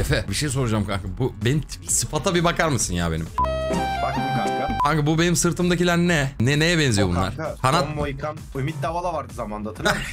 Efe bir şey soracağım kanka. Bu benim sıfata bir bakar mısın ya benim? Baktım kanka. Kanka bu benim sırtımdakiler ne? Neye benziyor o bunlar? Kanka, kanat. Son Mohikan, Ümit Davala vardı zamanında, hatırlar mısın?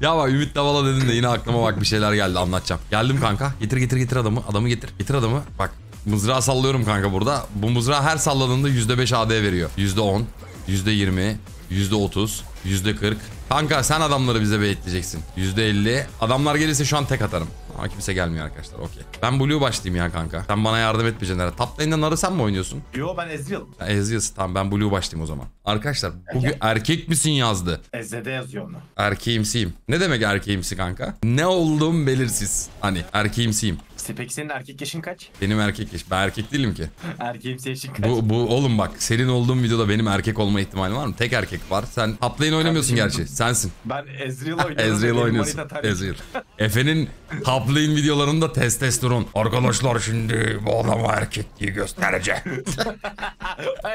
Ya bak Ümit Davala dedin de yine aklıma bak bir şeyler geldi, anlatacağım. Geldim kanka. Getir adamı. Adamı getir. Getir adamı. Bak mızrağı sallıyorum kanka burada. Bu mızrağı her salladığında %5 AD veriyor. %10, %20, %30, %40. Kanka sen adamları bize bekleyeceksin. %50. Adamlar gelirse şu an tek atarım. Ama kimse gelmiyor arkadaşlar. Okey. Ben Blue başlayayım ya kanka. Sen bana yardım etmeyeceksin herhalde. Top lane'de narı sen mi oynuyorsun? Yo ben Ezreal. Ezreal'sı tamam, ben Blue başlayayım o zaman. Arkadaşlar bugün erkek misin yazdı. Ezreal'de yazıyor onu. Erkeğimsiyim. Ne demek erkeğimsi kanka? Ne olduğum belirsiz. Hani erkeğimsiyim. Peki senin erkek yaşın kaç? Benim erkek yaş. Ben erkek değilim ki. Erkeğimsi yaşın kaç? Bu oğlum bak senin olduğun videoda benim erkek olma ihtimali var mı? Tek erkek var. Sen top lane oynamıyorsun gerçi. Sensin. Ben Ezreal oynuyorum. Ezreal oynuyorsun. Ezreal. Efe'nin top lane videolarında testosteron. Arkadaşlar şimdi bu adama erkekliği göstereceğim.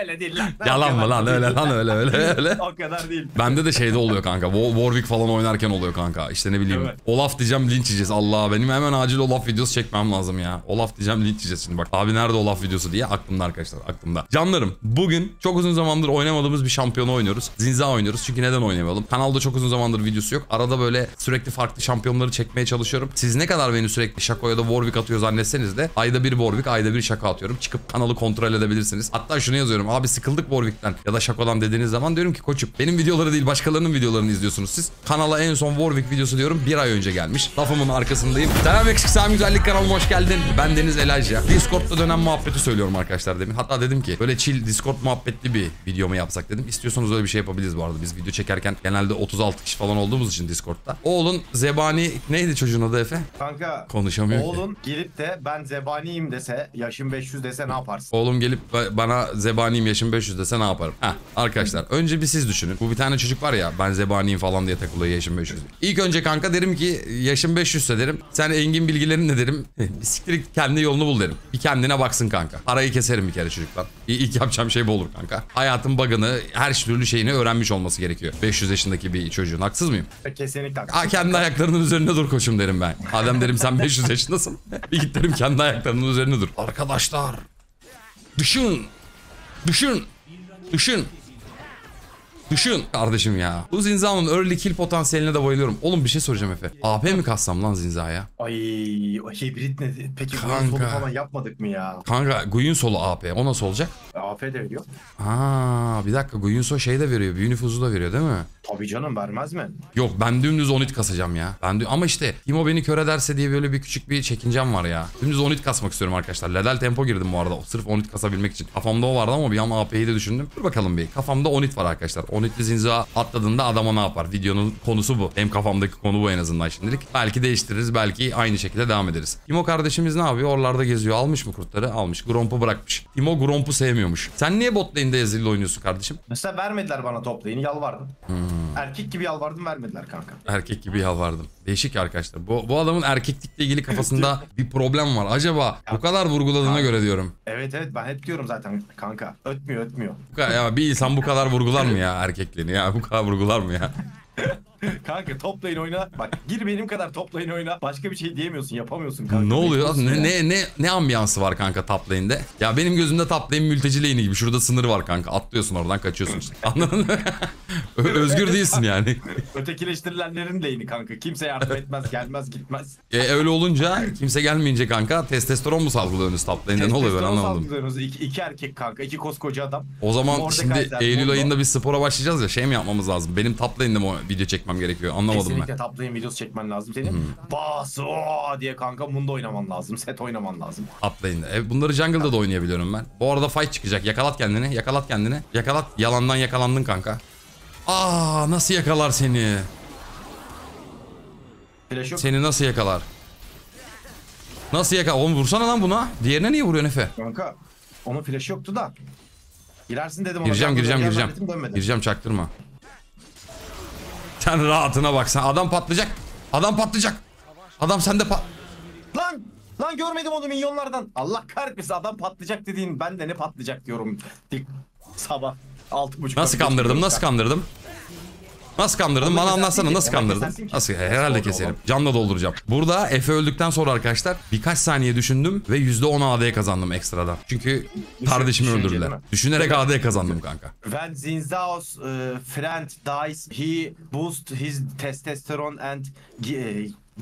Öyle değil lan. Yalan mı lan? Öyle lan öyle. O kadar değil. Bende de şeyde oluyor kanka. Warwick falan oynarken oluyor kanka. İşte ne bileyim. Evet. Olaf diyeceğim, linç yiyeceğiz. Allah, benim hemen acil Olaf videosu çekmem lazım ya. Olaf diyeceğim, linç yiyeceğiz şimdi bak. Abi nerede Olaf videosu diye aklımda arkadaşlar, aklımda. Canlarım bugün çok uzun zamandır oynamadığımız bir şampiyonu oynuyoruz. Xin Zhao oynuyoruz. Çünkü neden oynamayalım? Kanalda çok uzun zamandır videosu yok. Arada böyle sürekli farklı şampiyonları çekmeye çalışıyorum. Siz ne kadar beni sürekli Shaco ya da Warwick atıyor zannetseniz de ayda bir Warwick, ayda bir Shaco atıyorum. Çıkıp kanalı kontrol edebilirsiniz. Hatta şunu yazıyorum. Abi sıkıldık Warwick'ten ya da Shaco'dan dediğiniz zaman diyorum ki koçum benim videoları değil başkalarının videolarını izliyorsunuz siz. Kanala en son Warwick videosu diyorum bir ay önce gelmiş. Lafımın arkasındayım. Selam eksik selam güzellik, kanalıma hoş geldin. Ben Deniz Elayja. Discord'da dönen muhabbeti söylüyorum arkadaşlar demin. Hatta dedim ki böyle chill Discord muhabbetli bir video mu yapsak dedim. İstiyorsanız öyle bir şey yapabiliriz bu arada. Biz video çekerken genelde 36 kişi falan olduğumuz için Discord'da. Oğlun zebani neydi çocuğun adı Efe? Kanka konuşamıyor oğlun ki. Gelip de ben zebaniyim dese, yaşım 500 dese ne yaparsın? Oğlum gelip bana zebaniyim yaşım 500 dese ne yaparım? Heh, arkadaşlar önce bir siz düşünün. Bu bir tane çocuk var ya, ben zebaniyim falan diye takılıyor yaşım 500. İlk önce kanka derim ki yaşım 500'se derim. Sen engin bilgilerin ne derim? Siktir kendi yolunu bul derim. Bir kendine baksın kanka. Parayı keserim bir kere çocuklar. İlk yapacağım şey bu olur kanka. Hayatın bug'ını, her türlü şeyini öğrenmiş olması gerekiyor. 500 yaşındaki bir çocuğun, haksız mıyım? Kesinlikle haksız. Kendi ayaklarının üzerinde dur koçum derim ben. Adem derim sen 500 yaşındasın. Bir git derim kendi ayaklarının üzerinde dur. Arkadaşlar. Düşün kardeşim ya. Bu Xin Zhao'nun early kill potansiyeline de bayılıyorum. Oğlum bir şey soracağım Efe. AP mi kassam lan Xin Zhao'ya? Ay hibrit ne? Peki Guinsoo'lu falan yapmadık mı ya? Kanka Guinsoo'lu AP. O nasıl olacak? AP de veriyor. Aa bir dakika, Guinsoo şey de veriyor. Büyü nüfuzu da veriyor değil mi? Tabii canım, vermez mi? Yok ben dümdüz 10 kasacağım ya. Ama işte Timo beni kör ederse diye böyle bir küçük bir çekincem var ya. Dümdüz 10 kasmak istiyorum arkadaşlar. Ledel tempo girdim bu arada. Sırf 10 kasabilmek için. Kafamda o vardı ama bir an AP'yi de düşündüm. Dur bakalım bir. Kafamda 10 var arkadaşlar. 10 Xin Zhao atladığında adama ne yapar? Videonun konusu bu. Benim kafamdaki konu bu en azından şimdilik. Belki değiştiririz. Belki aynı şekilde devam ederiz. Timo kardeşimiz ne yapıyor? Oralarda geziyor. Almış mı kurtları? Almış. Gromp'u bırakmış. Timo Gromp'u sevmiyormuş. Sen niye bot lane'de Ezreal oynuyorsun kardeşim? Mesela vermediler bana top lane'i. Yalvardım. Erkek gibi yalvardım, vermediler kanka. Erkek gibi yalvardım. Değişik arkadaşlar. Bu adamın erkeklikle ilgili kafasında bir problem var. Acaba bu kadar vurguladığına göre diyorum. Evet ben hep diyorum zaten kanka. Ötmüyor. Ya bir insan bu kadar vurgular mı ya erkekliğini ya? Bu kadar vurgular mı ya? Kanka top lane oyna. Bak gir benim kadar top lane oyna. Başka bir şey diyemiyorsun, yapamıyorsun kanka. Ne oluyor? Ne ambiyansı var kanka top lane'de? Ya benim gözümde top lane mülteci lane'i gibi. Şurada sınır var kanka. Atlıyorsun oradan, kaçıyorsun işte. Anladın mı? Özgür değilsin yani. Ötekileştirilenlerin lane'i kanka. Kimse yardım etmez, gelmez, gitmez. Öyle olunca kimse gelmeyince kanka testosteron mu salgılıyorsunuz top lane'de? Ne oluyor, ben anlamadım. Testosteron iki erkek kanka. iki koskoca adam. O zaman orada şimdi Eylül ayında bir spora başlayacağız ya, şey mi yapmamız lazım? Benim top lane'de mi video çekmem gerekiyor? Anlamadım. Kesinlikle top lane videosu çekmen lazım senin. Bas o diye kanka bunda oynaman lazım. Set oynaman lazım. Top lane'de. Bunları jungle'da da oynayabiliyorum ben. Bu arada fight çıkacak. Yakalat kendini. Yakalat. Yalandan yakalandın kanka. Aa nasıl yakalar seni? Seni nasıl yakalar? Nasıl yakalar? Oğlum vursana lan buna. Diğerine niye vuruyorsun Efe? Kanka onun flash yoktu da. Girersin dedim ona. Gireceğim çaktırma. Sen rahatına baksana. Adam patlayacak. Adam sende Lan görmedim onu milyonlardan. Allah kahretmesin, adam patlayacak dediğin, ben de ne patlayacak diyorum. Sabah 6.30. Nasıl kandırdım? Nasıl kandırdın? Bana anlatsana, nasıl kandırdın? Nasıl? Herhalde keserim. Canla dolduracağım. Burada Efe öldükten sonra arkadaşlar birkaç saniye düşündüm ve %10 AD kazandım ekstradan. Çünkü kardeşimi öldürdüler. Düşünerek AD kazandım kanka. When Xin Zhao's friend dies, he boosts his testosterone and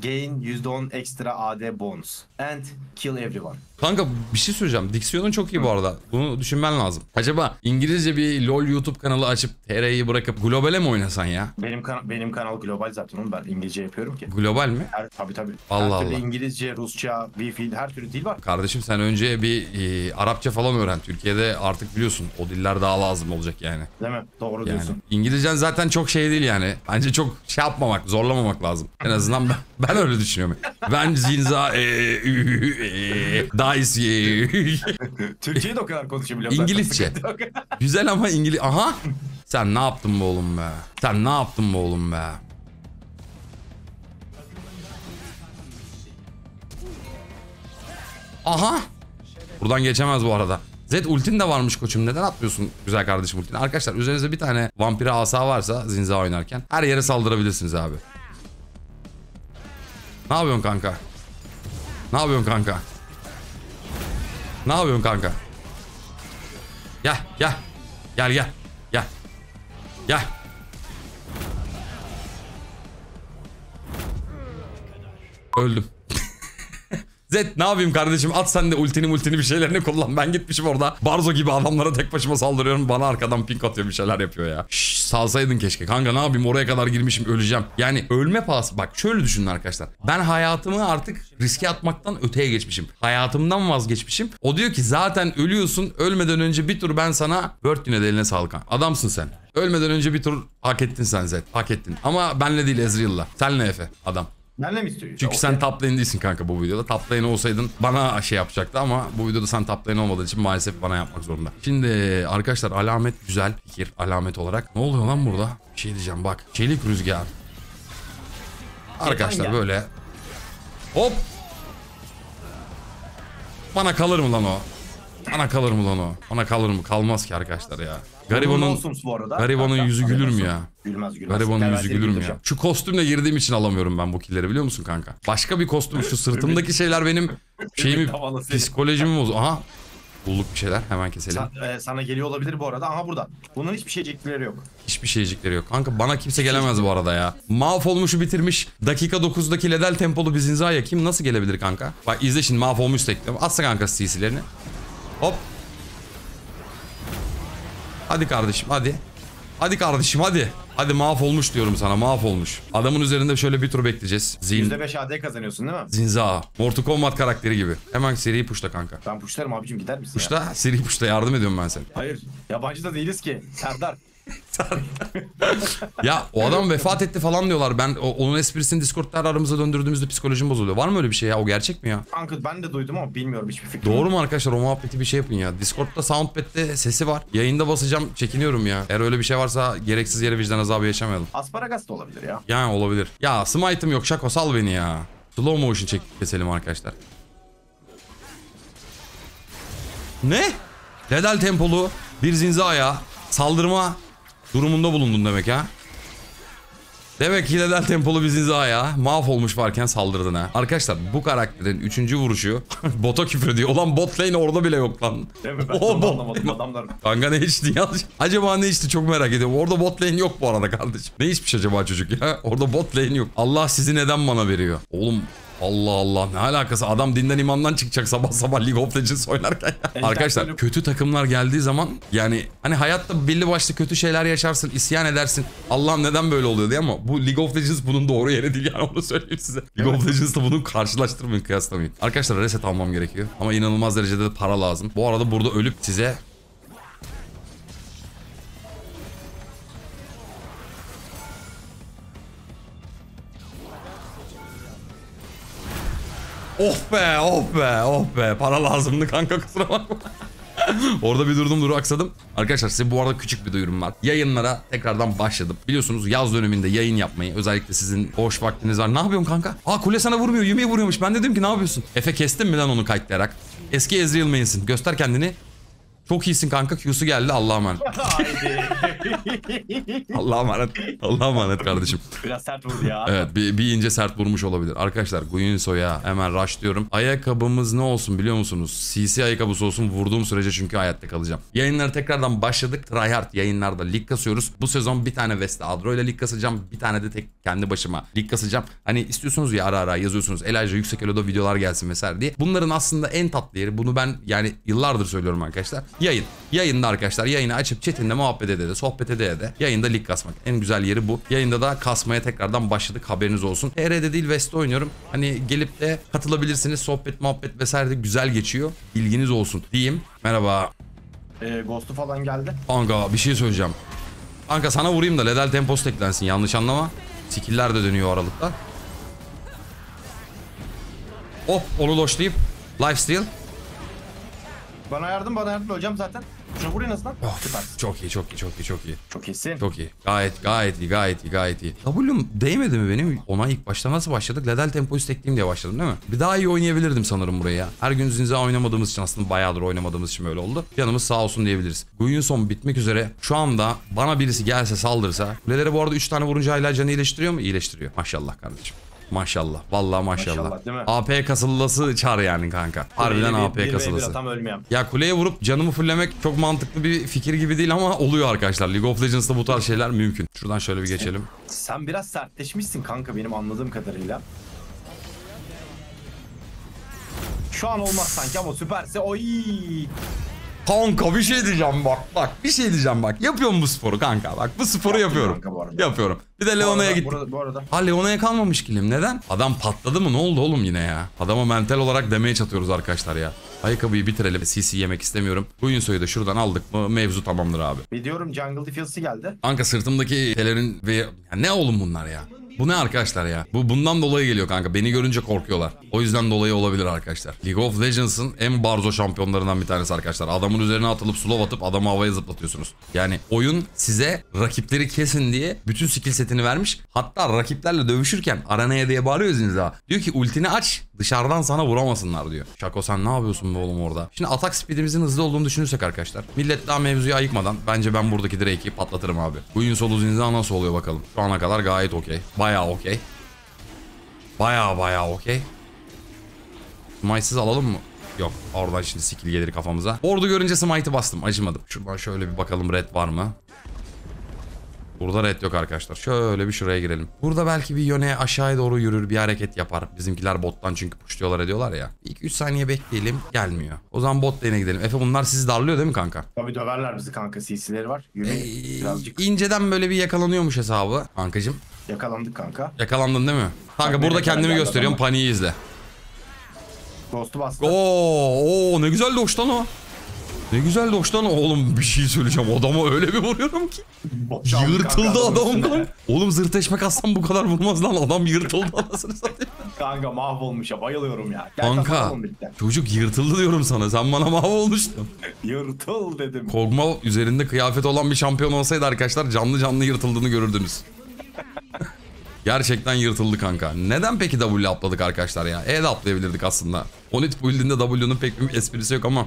gain %10 extra AD bonus and kill everyone. Kanka bir şey söyleyeceğim. Diksiyonun çok iyi bu arada. Bunu düşünmen lazım. Acaba İngilizce bir LOL YouTube kanalı açıp TR'yi bırakıp globale mi oynasan ya? Benim kanal global zaten, oğlum ben İngilizce yapıyorum ki. Global mi? Tabii. Allah Allah. İngilizce, Rusça, bir fil, her türlü dil var. Kardeşim sen önce bir Arapça falan öğren. Türkiye'de artık biliyorsun o diller daha lazım olacak yani. Değil mi? Doğru yani, diyorsun. İngilizcen zaten çok şey değil yani. Bence çok şey yapmamak, zorlamamak lazım. En azından ben öyle düşünüyorum. Ben Zinza Türkçe'yi de o kadar konuşabiliyorum. İngilizce. Güzel ama İngilizce. Aha. Sen ne yaptın be oğlum be? Sen ne yaptın be oğlum be? Aha. Buradan geçemez bu arada. Zed ultin de varmış koçum. Neden atmıyorsun güzel kardeşim ultini? Arkadaşlar üzerinizde bir tane vampire asa varsa Xin Zhao oynarken her yere saldırabilirsiniz abi. Ne yapıyorsun kanka? Ne yapıyorsun kanka? Ne yapıyorsun kanka? Gel. Öldüm. Zed ne yapayım kardeşim? At sen de ultini bir şeylerini kullan. Ben gitmişim orada. Barzo gibi adamlara tek başıma saldırıyorum. Bana arkadan pink atıyor, bir şeyler yapıyor ya. Şşş, salsaydın keşke. Kanka ne yapayım? Oraya kadar girmişim, öleceğim. Yani ölme pahası. Bak şöyle düşünün arkadaşlar. Ben hayatımı artık riske atmaktan öteye geçmişim. Hayatımdan vazgeçmişim. O diyor ki zaten ölüyorsun. Ölmeden önce bir tur ben sana Bird'üne de eline sağlık. Adamsın sen. Ölmeden önce bir tur hak ettin sen Zed. Hak ettin. Ama benle değil, Ezreal'la. Senle Efe. Adam. Benle mi istiyorsun? Çünkü sen top lane değilsin kanka bu videoda. Top lane olsaydın bana şey yapacaktı ama bu videoda sen top lane olmadığın için maalesef bana yapmak zorunda. Şimdi arkadaşlar alamet güzel fikir, alamet olarak. Ne oluyor lan burada? Bir şey diyeceğim bak. Çelik rüzgar. Arkadaşlar böyle. Hop. Bana kalır mı lan o? Bana kalır mı lan o? Bana kalır mı? Kalmaz ki arkadaşlar ya. Garibanın yüzü gülür mü ya? Gülmez. Garibanın yüzü gülür mü ya? Şu kostümle girdiğim için alamıyorum ben bu killeri, biliyor musun kanka? Başka bir kostüm, şu sırtımdaki şeyler benim şeyimi, psikolojimi bozuyor. Aha. Bulduk bir şeyler, hemen keselim. Sana geliyor olabilir bu arada. Aha burada. Bunun hiçbir şeycikleri yok. Hiçbir şeycikleri yok. Kanka bana kimse gelemez bu arada ya. Mahvolmuşu bitirmiş. Dakika 9'daki ledel tempolu bir Zinza'ya kim nasıl gelebilir kanka? Bak izle şimdi, mahvolmuş tekrar. Atsa kanka CC'lerini. Hop. Hadi kardeşim hadi. Hadi kardeşim hadi. Hadi mahvolmuş diyorum sana, mahvolmuş. Adamın üzerinde şöyle bir tur bekleyeceğiz. %5 AD kazanıyorsun değil mi? Xin Zhao. Mortal Kombat karakteri gibi. Hemen seri puşla kanka. Ben puşlarım abicim, gider misin? Puşla ya? Seri puşla, yardım ediyorum ben sana. Hayır yabancı da değiliz ki. Serdar. Ya o adam vefat etti falan diyorlar. Ben onun esprisini Discord'da aramıza döndürdüğümüzde psikolojim bozuluyor. Var mı öyle bir şey ya? O gerçek mi ya? Kanka ben de duydum ama bilmiyorum, hiçbir fikrim. Doğru mu arkadaşlar? O muhabbeti bir şey yapın ya. Discord'da soundpad'de sesi var. Yayında basacağım, çekiniyorum ya. Eğer öyle bir şey varsa gereksiz yere vicdan azabı yaşamayalım. Asparagas da olabilir ya. Yani olabilir. Ya smite'ım yok. Shaco sal beni ya. Slow motion çekip keselim arkadaşlar. Ne? Ledal tempolu bir Xin Zhao'ya saldırma durumunda bulundun demek ha. Demek ki neden tempolu bir Xin Zhao'ya mahvolmuş varken saldırdın ha. Arkadaşlar bu karakterin 3. vuruşu bota küfür ediyor. Ulan bot lane orada bile yok lan. Değil mi? Ben anlamadım adamlar. Kanka ne içti ya? Acaba ne içti, çok merak ediyorum. Orada bot lane yok bu arada kardeşim. Ne içmiş acaba çocuk ya? Orada bot lane yok. Allah sizi neden bana veriyor? Oğlum Allah Allah, ne alakası? Adam dinden imandan çıkacak sabah sabah League of Legends oynarken ya. Arkadaşlar kötü takımlar geldiği zaman yani hani hayatta belli başlı kötü şeyler yaşarsın, isyan edersin. Allah'ım neden böyle oluyor diye, ama bu League of Legends bunun doğru yeri değil yani, onu söyleyeyim size. League of Legends'la bunu karşılaştırmayın, kıyaslamayın. Arkadaşlar reset almam gerekiyor ama inanılmaz derecede de para lazım. Bu arada burada ölüp size... Oh be para lazımdı kanka, kusura bakma. Orada bir durdum aksadım. Arkadaşlar size bu arada küçük bir duyurum var. Yayınlara tekrardan başladım. Biliyorsunuz yaz döneminde yayın yapmayı, özellikle sizin boş vaktiniz var. Ne yapıyorsun kanka? Aa kule sana vurmuyor, Yumi'ye vuruyormuş. Ben dedim ki ne yapıyorsun? Efe kestin mi lan onu kayıtlayarak? Eski Ezreal main'sin. Göster kendini. Çok iyisin kanka. Q'su geldi. Allah'a emanet. Allah'a emanet. Allah'a emanet kardeşim. Biraz sert vurdu ya. Evet, bir ince sert vurmuş olabilir. Arkadaşlar Guinsoo'ya hemen rush diyorum. Ayakkabımız ne olsun biliyor musunuz? CC ayakkabısı olsun, vurduğum sürece çünkü hayatta kalacağım. Yayınlara tekrardan başladık. Tryhard yayınlarda lig kasıyoruz. Bu sezon bir tane West Adro ile lig kasacağım. Bir tane de tek kendi başıma lig kasacağım. Hani istiyorsunuz ya, ara ara yazıyorsunuz. Elayja yüksek eloda videolar gelsin vesaire diye. Bunların aslında en tatlı yeri, bunu ben yani yıllardır söylüyorum arkadaşlar. Yayın. Yayında arkadaşlar yayını açıp chatinde muhabbet edede, sohbet edede, yayında lig kasmak. En güzel yeri bu. Yayında da kasmaya tekrardan başladık, haberiniz olsun. TR'de değil West'te oynuyorum. Hani gelip de katılabilirsiniz. Sohbet, muhabbet vesaire de güzel geçiyor. İlginiz olsun diyeyim. Merhaba. Ghost'u falan geldi. Kanka bir şey söyleyeceğim. Kanka sana vurayım da ledal temposu teklensin. Yanlış anlama. Skill'ler de dönüyor aralıkta. Hop onu loşlayıp lifesteal. Bana yardım hocam zaten. Şunu buraya nasıl lan? Of, çok iyi. Çok iyisin. Çok iyi. Gayet iyi. W'm değmedi mi benim? Ona ilk başta nasıl başladık? Ledal tempoyu stekleyeyim diye başladım değil mi? Bir daha iyi oynayabilirdim sanırım burayı ya. Her gün Xin Zhao oynamadığımız için, aslında bayağıdır oynamadığımız için böyle oldu. Yanımız sağ olsun diyebiliriz. Guinsoo bitmek üzere. Şu anda bana birisi gelse saldırsa. Kuleleri bu arada 3 tane vurunca Elayja'nı iyileştiriyor mu? İyileştiriyor. Maşallah kardeşim. Maşallah. Vallahi maşallah. AP kasılası çağır yani kanka. Harbiden AP kasılası. Ya kuleye vurup canımı fullemek çok mantıklı bir fikir gibi değil ama oluyor arkadaşlar. League of Legends'ta bu tarz şeyler mümkün. Şuradan şöyle bir geçelim. Sen biraz sertleşmişsin kanka benim anladığım kadarıyla. Şu an olmaz sanki ama süperse oy. Kanka bir şey diyeceğim bak. Yapıyorum bu sporu kanka bak. Bu sporu yapıyorum. Bir de Leona'ya gittim. Ha Leona'ya kalmamış kilim. Neden? Adam patladı mı? Ne oldu oğlum yine ya? Adama mental olarak demeye çatıyoruz arkadaşlar ya. Ayakkabıyı bitirelim. CC yemek istemiyorum. Guinsoo'yu da şuradan aldık mı mevzu tamamdır abi. Biliyorum jungle defense'ı geldi. Kanka sırtımdaki pelerin ve... Ya ne oğlum bunlar ya? Bu ne arkadaşlar ya? Bu bundan dolayı geliyor kanka. Beni görünce korkuyorlar. O yüzden dolayı olabilir arkadaşlar. League of Legends'ın en barzo şampiyonlarından bir tanesi arkadaşlar. Adamın üzerine atılıp slow atıp adamı havaya zıplatıyorsunuz. Yani oyun size rakipleri kesin diye bütün skill setini vermiş. Hatta rakiplerle dövüşürken aranaya diye bağırıyorsunuz ha. Diyor ki ultini aç, dışarıdan sana vuramasınlar diyor. Shaco sen ne yapıyorsun be oğlum orada? Şimdi atak speedimizin hızlı olduğunu düşünürsek arkadaşlar. Millet daha mevzuyu ayıkmadan bence ben buradaki direği patlatırım abi. Oyun solu zinza nasıl oluyor bakalım. Şu ana kadar gayet okey. Bayağı okey. Bayağı okey. Smite'siz alalım mı? Yok. Oradan şimdi skill gelir kafamıza. Ordu görünce smite'ı bastım. Acımadım. Şuradan şöyle bir bakalım red var mı? Burada red yok arkadaşlar. Şöyle bir şuraya girelim. Burada belki bir Yone aşağıya doğru yürür, bir hareket yapar. Bizimkiler bottan çünkü pushluyorlar ediyorlar ya. 2-3 saniye bekleyelim. Gelmiyor. O zaman bot lane'e gidelim. Efe bunlar sizi darlıyor değil mi kanka? Tabii döverler bizi kanka. CC'leri var. Birazcık. İnceden böyle bir yakalanıyormuş hesabı kankacığım. Yakalandık kanka. Yakalandın değil mi? Kanka bak, burada kendimi gösteriyorum. Paniği izle. Ghost'u bastı. Oo ne güzel doştan o. Ne güzel doştan oğlum, bir şey söyleyeceğim. Adama öyle bir vuruyorum ki. Yırtıldı adamdan. Oğlum zırteşme kassam bu kadar vurmaz lan. Adam yırtıldı anasını satayım. Kanka mahvolmuş ya, bayılıyorum ya. Gel kanka çocuk yırtıldı diyorum sana. Sen bana mahvolmuştun. Yırtıl dedim. Kogmo üzerinde kıyafet olan bir şampiyon olsaydı arkadaşlar canlı yırtıldığını görürdünüz. Gerçekten yırtıldı kanka. Neden peki W'ye atladık arkadaşlar ya? E de atlayabilirdik aslında. Onit build'inde W'nun pek bir esprisi yok ama.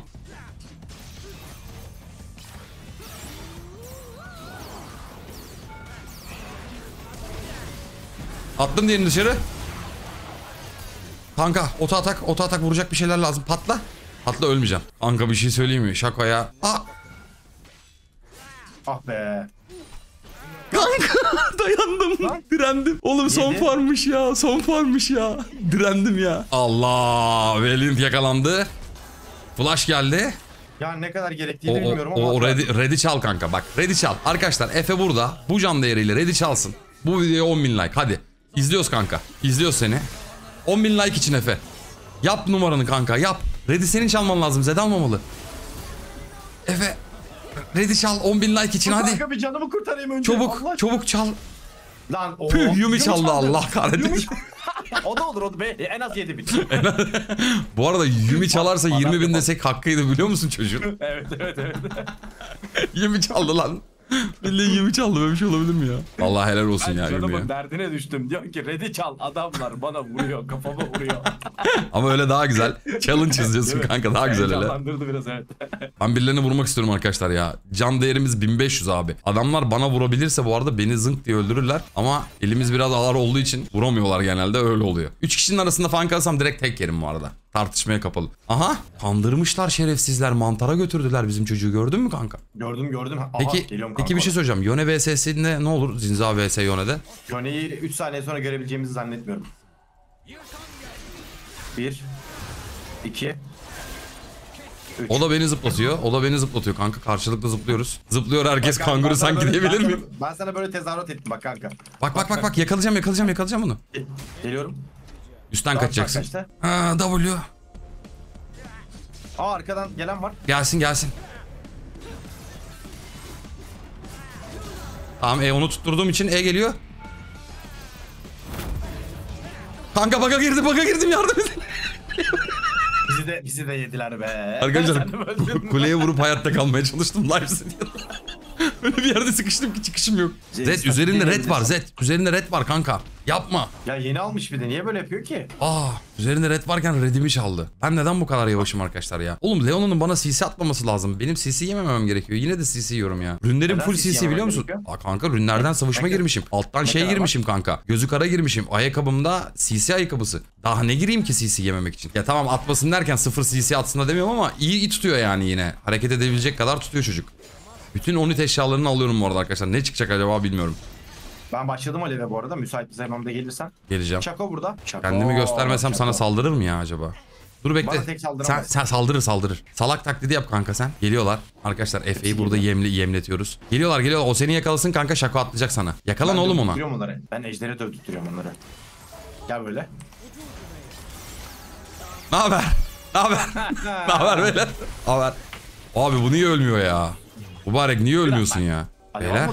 Attım diğerini dışarı. Kanka oto atak vuracak bir şeyler lazım. Patla ölmeyeceğim. Kanka bir şey söyleyeyim mi? Şakoya. Ah be. Kanka dayandım. Lan? Direndim. Oğlum son farmmış ya. Direndim ya. Allah. Valiant yakalandı. Flash geldi. Ya ne kadar gerektiğini bilmiyorum ama. Red'i çal kanka bak. Red'i çal. Arkadaşlar Efe burada. Bu can değeriyle Red'i çalsın. Bu videoya 10.000 like hadi. İzliyoruz kanka. İzliyoruz seni. 10.000 like için Efe. Yap numaranı kanka yap. Red'i senin çalman lazım. Zed almamalı. Efe. Red'i çal 10.000 like için hadi. Kanka bir canımı kurtarayım önce. Çabuk çal. Lan o. Yumi çaldı Allah kahretsin. O da olur o da be. En az 7.000. Bu arada Yumi çalarsa 20.000 desek hakkıydı biliyor musun çocuğun? Evet. Yumi çaldı lan. Milli gibi çaldı, böyle bir şey olabilir mi ya? Allah helal olsun ya Yumi ya. Derdine düştüm. Diyor ki red'i çal, adamlar bana vuruyor, kafama vuruyor. Ama öyle daha güzel. Challenge çizeceksin kanka, daha güzel öyle. Canlandırdı biraz, evet. Ben birilerini vurmak istiyorum arkadaşlar ya. Can değerimiz 1500 abi. Adamlar bana vurabilirse bu arada beni zınk diye öldürürler. Ama elimiz biraz ağır olduğu için vuramıyorlar genelde, öyle oluyor. 3 kişinin arasında fan kalsam direkt tek yerim bu arada. Tartışmaya kapalı. Aha! Kandırmışlar şerefsizler. Mantara götürdüler bizim çocuğu. Gördün mü kanka? Gördüm gördüm. Aha, peki bir şey söyleyeceğim. Yone vs'sinde ne olur? Xin Zhao vs Yone'de. Yone'yi 3 saniye sonra görebileceğimizi zannetmiyorum. 1 2 3. O da beni zıplatıyor. O da beni zıplatıyor kanka. Karşılıklı zıplıyoruz. Zıplıyor herkes bak, kanguru sanki diyebilir miyim? Ben sana böyle tezahürat ettim bak kanka. Bak yakalayacağım bunu. Geliyorum. Üstten kaçacaksın. Ha, W. Aa, arkadan gelen var. Gelsin. Tamam, onu tutturduğum için geliyor. Kanka baka girdim, yardım edin. Bizi de yediler be. Arkadaşlar kuleye vurup hayatta kalmaya çalıştım live stream'de. Öyle bir yerde sıkıştım ki çıkışım yok. Zed üzerinde red var, Zed üzerinde red var kanka. Yapma. Ya yeni almış bir de, niye böyle yapıyor ki? Aa, üzerinde red varken redimi çaldı. Ben neden bu kadar yavaşım arkadaşlar ya? Oğlum Leona'nın bana CC atmaması lazım. Benim CC yememem gerekiyor. Yine de CC yiyorum ya. Rünlerim full CC, biliyor musun? Aa kanka, rünlerden savaşma girmişim. Alttan girmişim kanka. Gözü kara girmişim. Ayakkabımda CC ayakkabısı. Daha ne gireyim ki CC yememek için? Ya tamam, atmasın derken sıfır CC atsın da demiyorum ama iyi tutuyor yani yine. Hareket edebilecek kadar tutuyor çocuk. Bütün onit eşyalarını alıyorum bu arada arkadaşlar. Ne çıkacak acaba bilmiyorum. Ben başladım Alev'e bu arada. Müsait bir zamanda gelirsen. Geleceğim. Shaco burada. Kendimi göstermesem Shaco sana saldırır mı ya acaba? Dur bekle. Sen saldırır. Salak taklidi yap kanka sen. Geliyorlar. Arkadaşlar Efe'yi burada yemletiyoruz. Geliyorlar. O seni yakalasın kanka. Shaco atlayacak sana. Yakalan ben oğlum ona. Ben ejderi dövdürtüyorum onları. Gel böyle. Naber böyle? Naber? Abi bu niye ölmüyor ya? Mübarek niye ölmüyorsun ya? Beyler.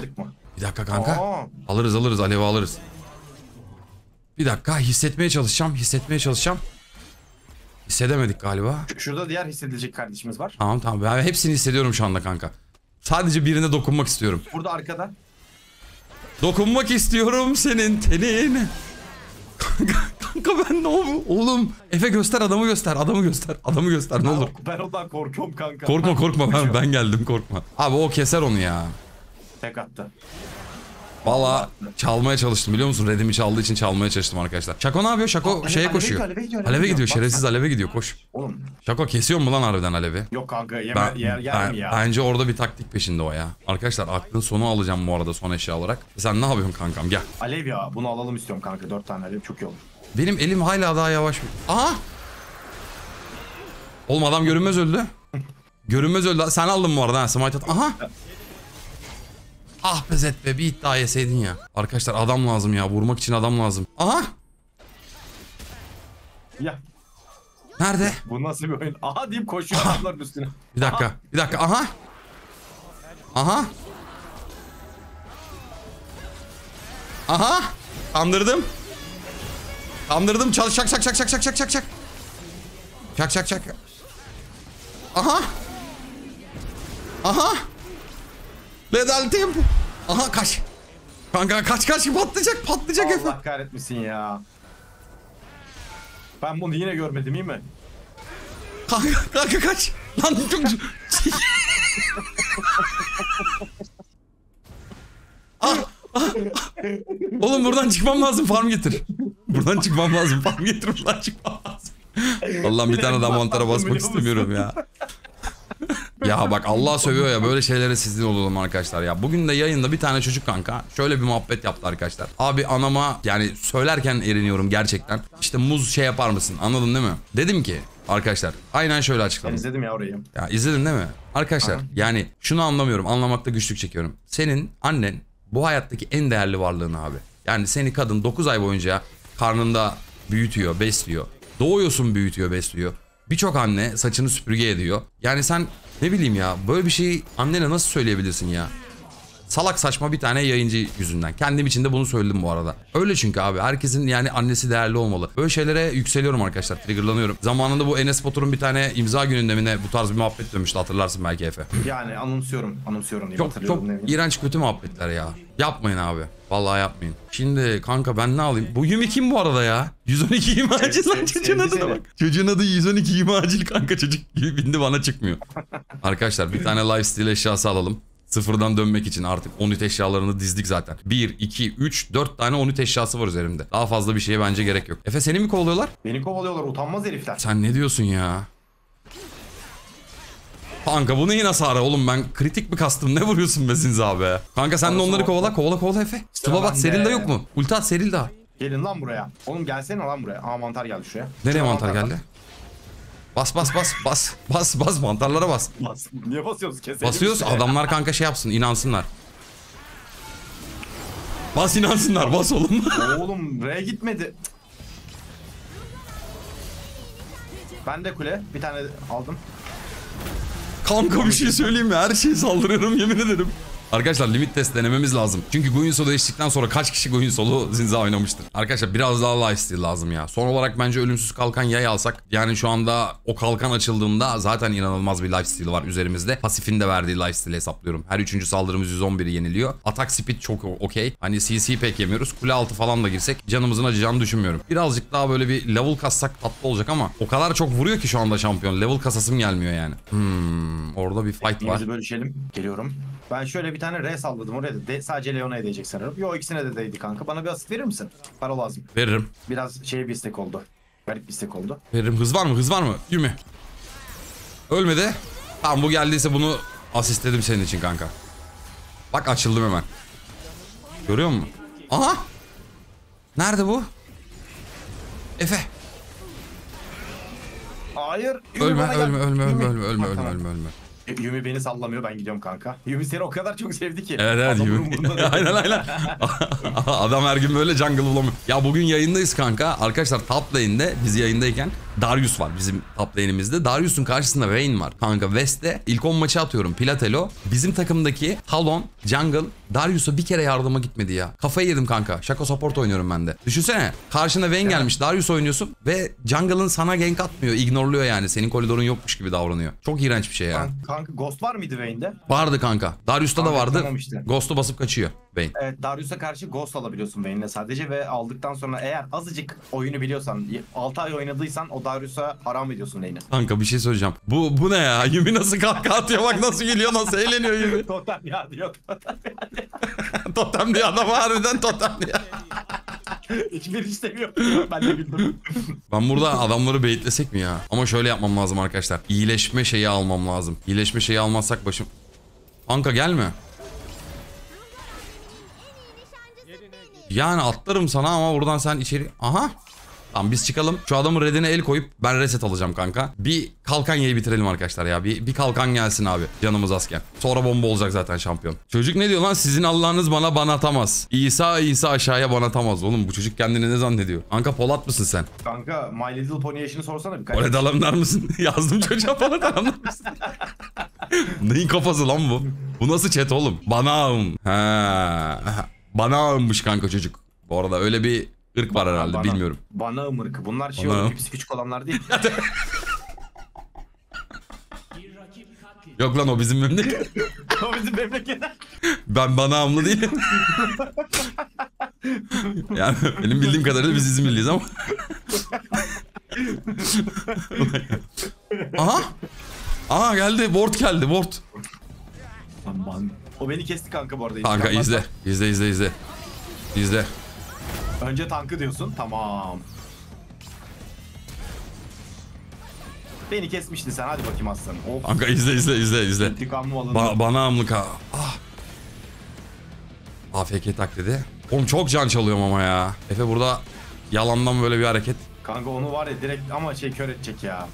Bir dakika kanka. Aa. Alırız. Alev'i alırız. Bir dakika. Hissetmeye çalışacağım. Hissedemedik galiba. Şurada diğer hissedilecek kardeşimiz var. Tamam. Ben hepsini hissediyorum şu anda kanka. Sadece birine dokunmak istiyorum. Burada arkada. Dokunmak istiyorum senin tenine. Kanka ben ne oldu? Oğlum Efe göster, adamı göster ne olur. Ben ondan korkuyorum kanka. Korkma ben geldim, korkma. Abi o keser onu ya. Tek attı. Valla çalmaya çalıştım, biliyor musun? Redimi çaldığı için çalmaya çalıştım arkadaşlar. Shaco ne yapıyor? Shaco koşuyor. Aleve gidiyor. Şerefsiz Aleve gidiyor. Koş. Oğlum. Shaco kesiyor mu lan harbiden Alevi? Yok kanka. Yer mi ya? Bence orada bir taktik peşinde o ya. Arkadaşlar aklın sonu alacağım bu arada son eşya olarak. Sen ne yapıyorsun kankam? Gel. Alev ya. Bunu alalım istiyorum kanka. 4 tane Alev çok iyi olur. Benim elim hala daha yavaş. Aha! Oğlum adam görünmez öldü. Sen aldın bu arada. Smite at. Aha! Ah be Zed be, bir iddia yeseydin ya. Arkadaşlar adam lazım ya, vurmak için adam lazım. Aha! Ya. Nerede? Bu nasıl bir oyun? Aha deyip koşuyor adamların üstüne. Bir dakika. Aha! Kandırdım. Çak. Aha! Ledal tempo. Aha kaç. Kanka kaç patlayacak Allah Efe. Allah kahretmesin ya. Ben bunu yine görmedim, iyi mi? Kanka kaç. Lan çok. Oğlum buradan çıkmam lazım farm getir. Allah'ım bir tane daha mantara basmak istemiyorum ya. Ya bak Allah sövüyor ya, böyle şeylere sizin olalım arkadaşlar ya. Bugün de yayında bir tane çocuk kanka şöyle bir muhabbet yaptı arkadaşlar. Abi anama yani söylerken eriniyorum gerçekten. İşte muz şey yapar mısın, anladın değil mi? Dedim ki arkadaşlar aynen şöyle açıkladım. Ben izledim ya orayı. Ya izledin değil mi? Arkadaşlar aha, yani şunu anlamıyorum, anlamakta güçlük çekiyorum. Senin annen bu hayattaki en değerli varlığın abi. Yani seni kadın 9 ay boyunca karnında büyütüyor, besliyor. Doğuyorsun, büyütüyor, besliyor. Birçok anne saçını süpürge ediyor. Yani sen ne bileyim ya, böyle bir şeyi annene nasıl söyleyebilirsin ya? Salak saçma bir tane yayıncı yüzünden. Kendim için de bunu söyledim bu arada. Öyle çünkü abi. Herkesin yani annesi değerli olmalı. Böyle şeylere yükseliyorum arkadaşlar. Triggerlanıyorum. Zamanında bu Enes Batur'un bir tane imza gündemine bu tarz bir muhabbet dönmüştü. Hatırlarsın belki Efe. Yani anımsıyorum diye hatırlıyorum. Çok iğrenç kötü muhabbetler ya. Yapmayın abi. Vallahi yapmayın. Şimdi kanka ben ne alayım? Bu Yumi kim bu arada ya? 112 Yumi acil lan çocuğun adına bak. Çocuğun adı 112 Yumi acil kanka. Çocuk gibi bindi bana çıkmıyor. Arkadaşlar bir tane lifestyle eşyası alalım. Sıfırdan dönmek için artık onit eşyalarını dizdik zaten. 1, 2, 3, 4 tane onit eşyası var üzerimde. Daha fazla bir şeye bence gerek yok. Efe seni mi kovalıyorlar? Beni kovalıyorlar, utanmaz herifler. Sen ne diyorsun ya? Kanka bunu yine hasarı oğlum, ben kritik bir kastım, ne vuruyorsun be Xin Zhao be? Kanka sen de onları kovala Efe. Tıba bat, Seril de yok mu? Ulti at Seril daha. Gelin lan buraya. Oğlum gelsene lan buraya. Aa mantar geldi şuraya. Nereye mantar geldi? Bas mantarlara bas. Niye basıyoruz? Keselim. Basıyoruz işte. Adamlar kanka şey yapsın, inansınlar. Bas inansınlar, bas oğlum. Oğlum R'ye gitmedi. Ben de kule bir tane aldım. Kanka bir şey söyleyeyim mi? Her şeyi saldırıyorum yemin ederim. Arkadaşlar limit test denememiz lazım. Çünkü Guinsoo değiştikten sonra kaç kişi Guinsoo'lu Xin Zhao oynamıştır? Arkadaşlar biraz daha lifestyle lazım ya. Son olarak bence ölümsüz kalkan yay alsak. Yani şu anda o kalkan açıldığında zaten inanılmaz bir lifestyle var üzerimizde. Pasifin de verdiği lifestyle hesaplıyorum. Her 3. saldırımız 111'i yeniliyor. Atak speed çok okey. Hani CC pek yemiyoruz. Kule altı falan da girsek canımızın acıyacağını düşünmüyorum. Birazcık daha böyle bir level kassak tatlı olacak ama o kadar çok vuruyor ki şu anda şampiyon. Level kasasım gelmiyor yani. Orada bir fight var. Bölüşelim. Geliyorum. Ben şöyle bir tane R salladım oraya da. Sadece Leona'ya değecek sanırım. Yo ikisine de değdi kanka. Bana bir asist verir misin? Para lazım. Veririm. Biraz şey bir istek oldu. Garip bir istek oldu. Veririm. Hız var mı? Yumi. Ölmedi. Tamam bu geldiyse bunu asistledim senin için kanka. Bak açıldım hemen. Görüyor musun? Aha. Nerede bu? Efe. Hayır. Ölme. Yumi beni sallamıyor, ben gidiyorum kanka. Yumi seni o kadar çok sevdi ki. Evet Yumi. Aynen. Adam her gün böyle jungle bulamıyor. Ya bugün yayındayız kanka. Arkadaşlar top lane'de biz yayındayken Darius var bizim top lane'imizde. Darius'un karşısında Vayne var. Kanka West'te ilk 10 maçı atıyorum. Platelo. Bizim takımdaki Talon, Jungle, Darius'a bir kere yardıma gitmedi ya. Kafayı yedim kanka. Shaco support oynuyorum ben de. Düşünsene. Karşına Vayne gelmiş. Darius oynuyorsun ve Jungle'ın sana gank atmıyor. İgnorluyor yani. Senin koridorun yokmuş gibi davranıyor. Çok iğrenç bir şey yani. Kanka Ghost var mıydı Vayne'de? Vardı kanka. Darius'ta da vardı. Ghost'u basıp kaçıyor Vayne. Evet, Darius'a karşı Ghost alabiliyorsun Vayne'le sadece ve aldıktan sonra eğer azıcık oyunu biliyorsan, 6 ay oynadıysan o Darius'a haram ediyorsun lane'i. Kanka bir şey söyleyeceğim. Bu ne ya? Yumi nasıl kalka atıyor, bak nasıl gülüyor, nasıl eğleniyor Yumi. Totem ya diyor. Totem diyor adam, harbiden totem diyor. Hiçbir istemiyorum. Ben de bildim. Ben burada adamları beyitlesek mi ya? Ama şöyle yapmam lazım arkadaşlar. İyileşme şeyi almam lazım. İyileşme şeyi almazsak başım... Kanka gelme. Yani atlarım sana ama buradan sen içeri... Aha. Tamam biz çıkalım. Şu adamın redine el koyup ben reset alacağım kanka. Bir kalkan yayı bitirelim arkadaşlar ya. Bir kalkan gelsin abi. Canımız azken. Sonra bomba olacak zaten şampiyon. Çocuk ne diyor lan? Sizin Allah'ınız bana banatamaz. İsa aşağıya banatamaz. Oğlum bu çocuk kendini ne zannediyor? Kanka Polat mısın sen? Kanka My Little Pony yaşını sorsana bir. Polat alamlar mısın? Yazdım çocuğa, Polat alamlar mısın? Neyin kafası lan bu? Bu nasıl chat oğlum? Banağım. Ha. Banağımmış kanka çocuk. Bu arada öyle bir... Irk var herhalde, bilmiyorum. Bana ırkı. Bunlar şey oluyor, hepsi küçük olanlar değil. Yok lan o bizim memleket. O bizim memleket. Ben bana amlı değilim. Yani benim bildiğim kadarıyla biz İzmirliyiz ama. Aha geldi, board geldi. Aman. O beni kesti kanka bu arada. Kanka izle. Önce tankı diyorsun. Tamam. Beni kesmiştin sen. Hadi bakayım aslanım. Of. Kanka izle. Bana amlık ha. Ah. AFK taklidi. Oğlum çok can çalıyorum ama ya. Efe burada yalandan böyle bir hareket. Kanka onu var ya direkt ama şey kör edecek ya.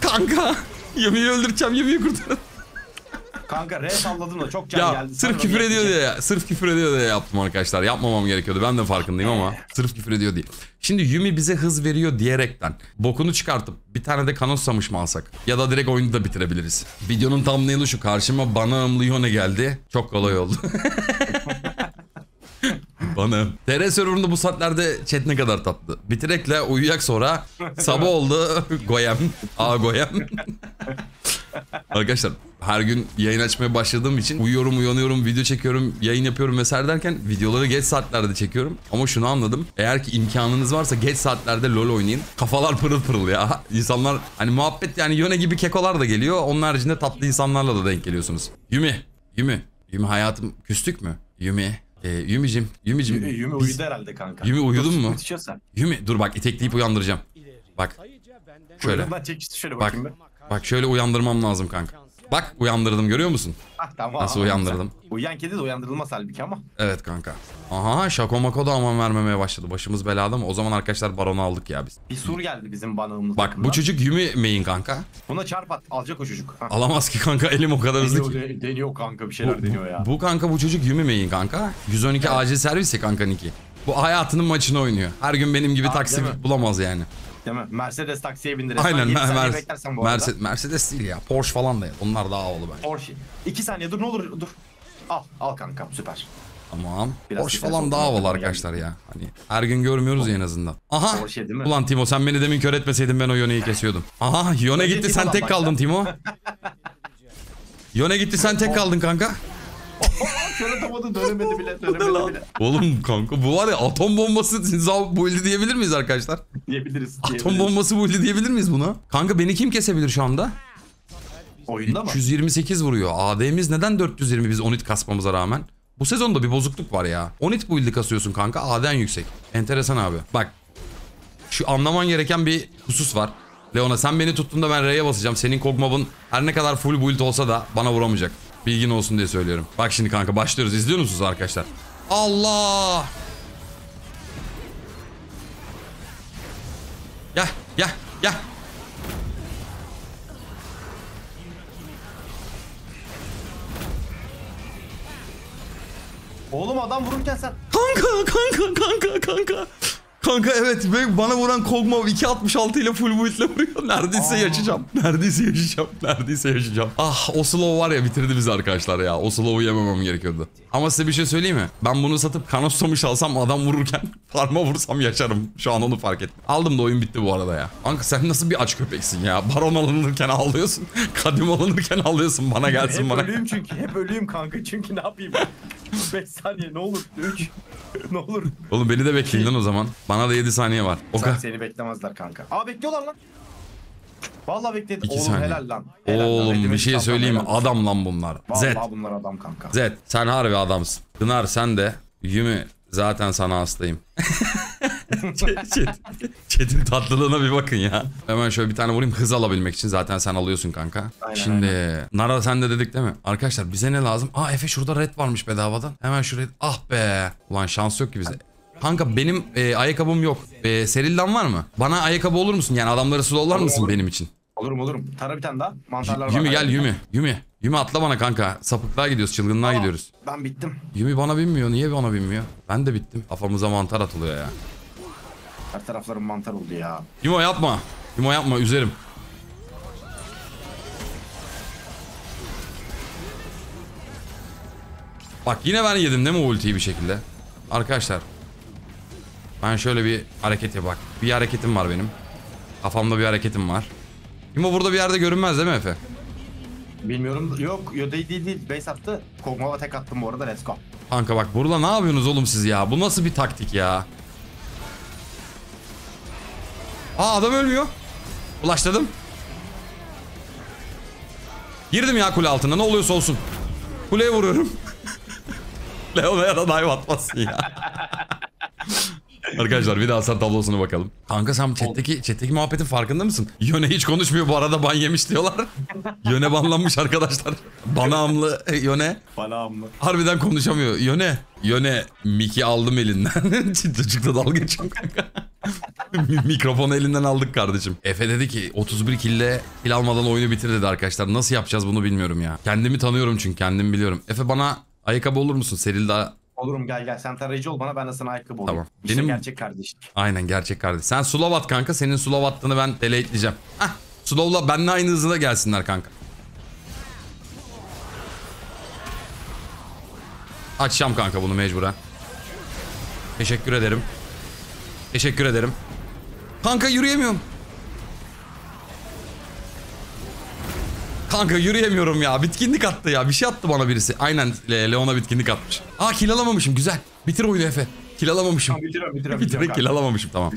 Kanka. Yemeği öldüreceğim. Yemeği kurtarın. Kanka R salladım da çok can ya, geldi. Sırf küfür ediyor diye ya. Sırf küfür ediyor diye yaptım arkadaşlar. Yapmamam gerekiyordu. Ben de farkındayım ama sırf küfür ediyor diye. Şimdi Yumi bize hız veriyor diyerekten bokunu çıkartıp bir tane de kanon samış mı alsak? Ya da direkt oyunu da bitirebiliriz. Videonun thumbnail'ı şu. Karşıma banağım Leona geldi. Çok kolay oldu. Banağım. TR server'ında bu saatlerde chat ne kadar tatlı. Bitirekle uyuyak sonra sabah oldu. Goyem. A goyem. Arkadaşlar her gün yayın açmaya başladığım için uyuyorum, uyanıyorum, video çekiyorum, yayın yapıyorum vesaire derken videoları geç saatlerde çekiyorum. Ama şunu anladım. Eğer ki imkanınız varsa geç saatlerde LOL oynayın. Kafalar pırıl pırıl ya. İnsanlar hani muhabbet yani Yone gibi kekolar da geliyor. Onun haricinde tatlı insanlarla da denk geliyorsunuz. Yumi hayatım küstük mü? Yumicim. Yumi uyudu herhalde kanka. Yumi uyudun mu? Yumi dur bak itekleyip uyandıracağım. Bak. Şöyle bak. Bak şöyle uyandırmam lazım kanka. Bak uyandırdım görüyor musun? Ah, tamam. Nasıl uyandırdım? Uyuyan kedi de uyandırılmaz halbuki ama. Evet kanka. Aha Shaco Mako da aman vermemeye başladı. Başımız belada mı? O zaman arkadaşlar baronu aldık ya biz. Bir sur geldi bizim banağımız. Bak bu çocuk Yumi main kanka. Buna çarp at alacak o çocuk. Alamaz ki kanka elim o kadar hızlı ki. Deniyor kanka bir şeyler deniyor ya. Bu kanka bu çocuk Yumi main kanka. 112 evet. Acil servis ya kanka Niki. Bu hayatının maçını oynuyor. Her gün benim gibi taksi bulamaz yani. Değil mi? Mercedes taksiye bindirir. Aynen. Mercedes değil ya. Porsche falan da ya. Onlar daha havalı bence. Porsche. 2 saniye dur ne olur dur. Al kankam süper. Tamam. Biraz Porsche falan daha havalı arkadaşlar ya. Hani her gün görmüyoruz ya en azından. Aha. Porsche, ulan Timo sen beni demin kör etmeseydin ben o Yone'yi kesiyordum. Aha Yone gitti sen tek kaldın Timo. Yone gitti sen tek kaldın kanka. Şöyle tamamı dönemedi bile. Oğlum kanka bu var ya atom bombası Xin Zhao buildi diyebilir miyiz arkadaşlar? Diyebiliriz. Atom bombası buildi diyebilir miyiz buna? Kanka beni kim kesebilir şu anda? Oyunda 328 vuruyor. AD'miz neden 420 biz 10 hit kasmamıza rağmen? Bu sezonda bir bozukluk var ya. 10 hit buildi kasıyorsun kanka AD'n yüksek. Enteresan abi. Bak şu anlaman gereken bir husus var. Leona sen beni tuttuğunda ben R'ye basacağım. Senin Kogmo'un her ne kadar full build olsa da bana vuramayacak. Bilgin olsun diye söylüyorum. Bak şimdi kanka başlıyoruz. İzliyor musunuz arkadaşlar? Allah! Gel. Oğlum adam vururken sen... Kanka. Kanka evet bana vuran Kogmo 2.66 ile full build'le vuruyor. Neredeyse yaşayacağım. Ah o slow var ya bitirdi bizi arkadaşlar ya. O slow'u yememem gerekiyordu. Ama size bir şey söyleyeyim mi? Ben bunu satıp kanoslamış alsam adam vururken parma vursam yaşarım. Şu an onu fark ettim. Aldım da oyun bitti bu arada ya. Kanka sen nasıl bir aç köpeksin ya. Baron alınırken ağlıyorsun. Kadim alınırken ağlıyorsun. Bana gelsin hep bana. Hep ölüyüm kanka çünkü ne yapayım. 5 saniye ne olur 3 ne olur. Oğlum beni de bekleyin lan o zaman. Bana da 7 saniye var. Seni beklemezler kanka. Aa bekliyorlar lan. Vallahi bekledi. Oğlum helal lan. Oğlum bir şey söyleyeyim mi? Adam lan bunlar. Zed. Bunlar adam kanka. Zed sen harbi adamsın. Pınar sen de. Yumi zaten sana hastayım. Çetin tatlılığına bir bakın ya. Hemen şöyle bir tane vurayım hız alabilmek için. Zaten sen alıyorsun kanka. Aynen, şimdi aynen. Nara sen de dedik değil mi? Arkadaşlar bize ne lazım? Aa Efe şurada red varmış bedavadan. Hemen şuraya. Ah be. Ulan şans yok ki bize. Kanka benim ayakkabım yok. Seril'den var mı? Bana ayakkabı olur musun? Yani adamları slowlar mısın olur. Benim için? Olurum. Tara bir tane daha. Mantarlar var. Yumi gel Yumi. Yumi atla bana kanka. Sapıklığa gidiyoruz. Çılgınlığa gidiyoruz. Ben bittim. Yumi bana binmiyor. Niye bana binmiyor? Ben de bittim. Kafamıza mantar atılıyor ya. Her taraflarım mantar oldu ya. Yuma yapma üzerim. Bak yine ben yedim değil mi ultiyi bir şekilde? Arkadaşlar. Ben şöyle bir harekete bak. Bir hareketim var benim. Kafamda bir hareketim var. Yuma burada bir yerde görünmez değil mi Efe? Bilmiyorum. Yok değil. Base attı. Kogmova tek attım bu arada. Let's go. Kanka bak burada ne yapıyorsunuz oğlum siz ya? Bu nasıl bir taktik ya? Aa adam ölmüyor. Ulaştırdım. Girdim ya kule altına ne oluyorsa olsun. Kuleye vuruyorum. Leon'a ya da dive atmasın ya. Arkadaşlar bir daha hasar tablosuna bakalım. Kanka sen chat'teki muhabbetin farkında mısın? Yone hiç konuşmuyor bu arada ban yemiş diyorlar. Yone banlanmış arkadaşlar. Banağımlı Yone. Banağımlı. Harbiden konuşamıyor. Yone. Yone Mickey aldım elinden. Çocukla dalga geçiyor kanka. Mikrofonu elinden aldık kardeşim. Efe dedi ki 31 kille kill almadan oyunu bitir dedi arkadaşlar. Nasıl yapacağız bunu bilmiyorum ya. Kendimi tanıyorum çünkü, kendimi biliyorum. Efe bana ayakkabı olur musun? Serilda. Olurum, gel gel. Sen tarayıcı ol bana, ben de sana ayakkabı olayım. Tamam. İşte benim... gerçek kardeşim. Aynen, gerçek kardeş. Sen slow at kanka. Senin slow attığını ben deleytleyeceğim. Hah. Slow'la benimle aynı hızına gelsinler kanka. Açacağım kanka bunu mecburen. Teşekkür ederim. Teşekkür ederim. Kanka yürüyemiyorum. Kanka yürüyemiyorum ya. Bitkinlik attı ya. Bir şey attı bana birisi. Aynen, Leona bitkinlik atmış. Aa, kill alamamışım. Güzel. Bitir oyunu Efe. Kill alamamışım. Bitir, kill alamamışım. Tamam.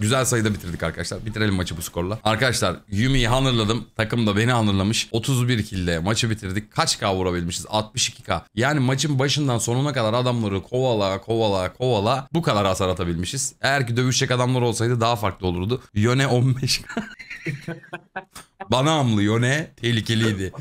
Güzel sayıda bitirdik arkadaşlar. Bitirelim maçı bu skorla. Arkadaşlar Yumi'yi hunnerladım. Takım da beni hunnerlamış. 31 kill'le maçı bitirdik. Kaç K vurabilmişiz? 62K. Yani maçın başından sonuna kadar adamları kovala bu kadar hasar atabilmişiz. Eğer ki dövüşecek adamlar olsaydı daha farklı olurdu. Yone 15. Bana amlı Yone tehlikeliydi.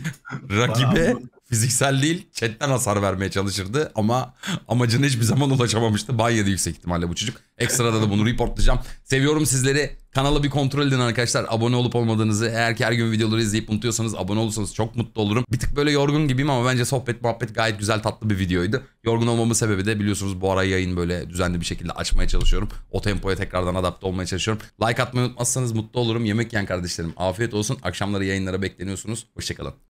Rakibe fiziksel değil, chatten hasar vermeye çalışırdı ama amacına hiçbir zaman ulaşamamıştı. Ban yedi yüksek ihtimalle bu çocuk. Ekstrada da bunu reportlayacağım. Seviyorum sizleri. Kanala bir kontrol edin arkadaşlar. Abone olup olmadığınızı. Eğer ki her gün videoları izleyip unutuyorsanız abone olursanız çok mutlu olurum. Bir tık böyle yorgun gibiyim ama bence sohbet muhabbet gayet güzel, tatlı bir videoydu. Yorgun olmamın sebebi de biliyorsunuz bu ara yayın böyle düzenli bir şekilde açmaya çalışıyorum. O tempoya tekrardan adapte olmaya çalışıyorum. Like atmayı unutmazsanız mutlu olurum. Yemek yiyen kardeşlerim afiyet olsun. Akşamları yayınlara bekleniyorsunuz. Hoşçakalın.